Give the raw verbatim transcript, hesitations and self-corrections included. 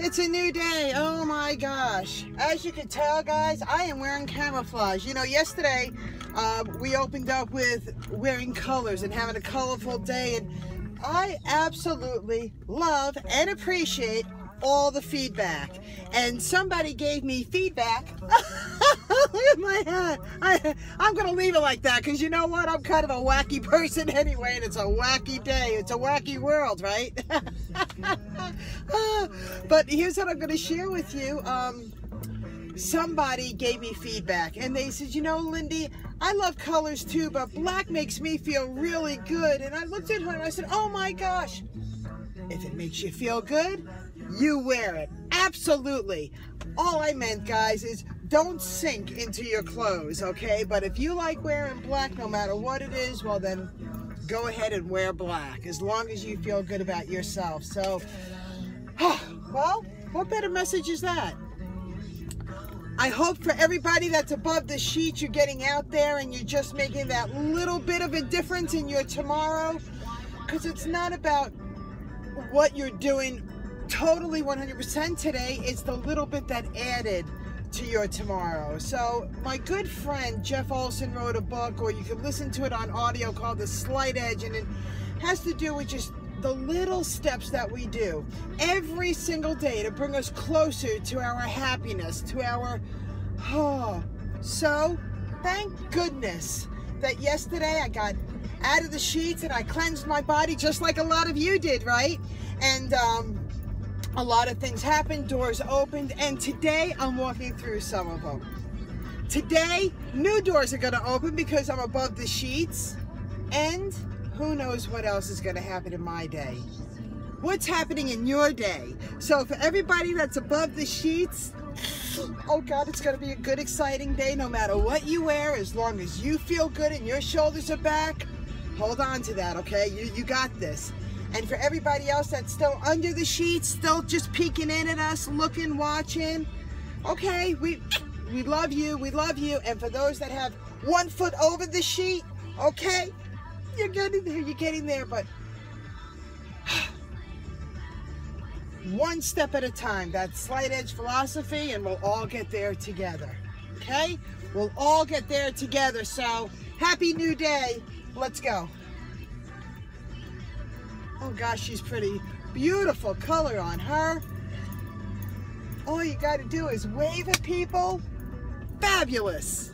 It's a new day. Oh my gosh. As you can tell, guys, I am wearing camouflage. You know, yesterday uh, we opened up with wearing colors and having a colorful day, and I absolutely love and appreciate all the feedback. And somebody gave me feedback. Look at my hat. I, I'm gonna leave it like that, because you know what? I'm kind of a wacky person anyway, and it's a wacky day. It's a wacky world, right? But here's what I'm gonna share with you. Um, somebody gave me feedback, and they said, you know, Lindy, I love colors too, but black makes me feel really good. And I looked at her and I said, oh my gosh, if it makes you feel good, you wear it. Absolutely. All I meant, guys, is don't sink into your clothes, okay? But if you like wearing black, no matter what it is, well then go ahead and wear black, as long as you feel good about yourself. So, well, what better message is that? I hope for everybody that's above the sheet, you're getting out there and you're just making that little bit of a difference in your tomorrow, because it's not about what you're doing totally one hundred percent today, it's the little bit that added to your tomorrow. So my good friend Jeff Olson wrote a book, or you can listen to it on audio, called The Slight Edge, and it has to do with just the little steps that we do every single day to bring us closer to our happiness, to our oh. So thank goodness that yesterday I got out of the sheets and I cleansed my body, just like a lot of you did, right? And um, a lot of things happened, doors opened, and today I'm walking through some of them. Today, new doors are gonna open because I'm above the sheets, and who knows what else is gonna happen in my day. What's happening in your day? So for everybody that's above the sheets, oh God, it's gonna be a good, exciting day, no matter what you wear, as long as you feel good and your shoulders are back. Hold on to that, okay? You, you got this. And for everybody else that's still under the sheets, still just peeking in at us, looking, watching, okay, we we love you, we love you. And for those that have one foot over the sheet, okay, you're getting there, you're getting there, but one step at a time. That's Slight Edge philosophy, and we'll all get there together, okay? We'll all get there together, so happy new day. Let's go. Oh gosh, she's pretty. Beautiful color on her. All you gotta do is wave at people. Fabulous.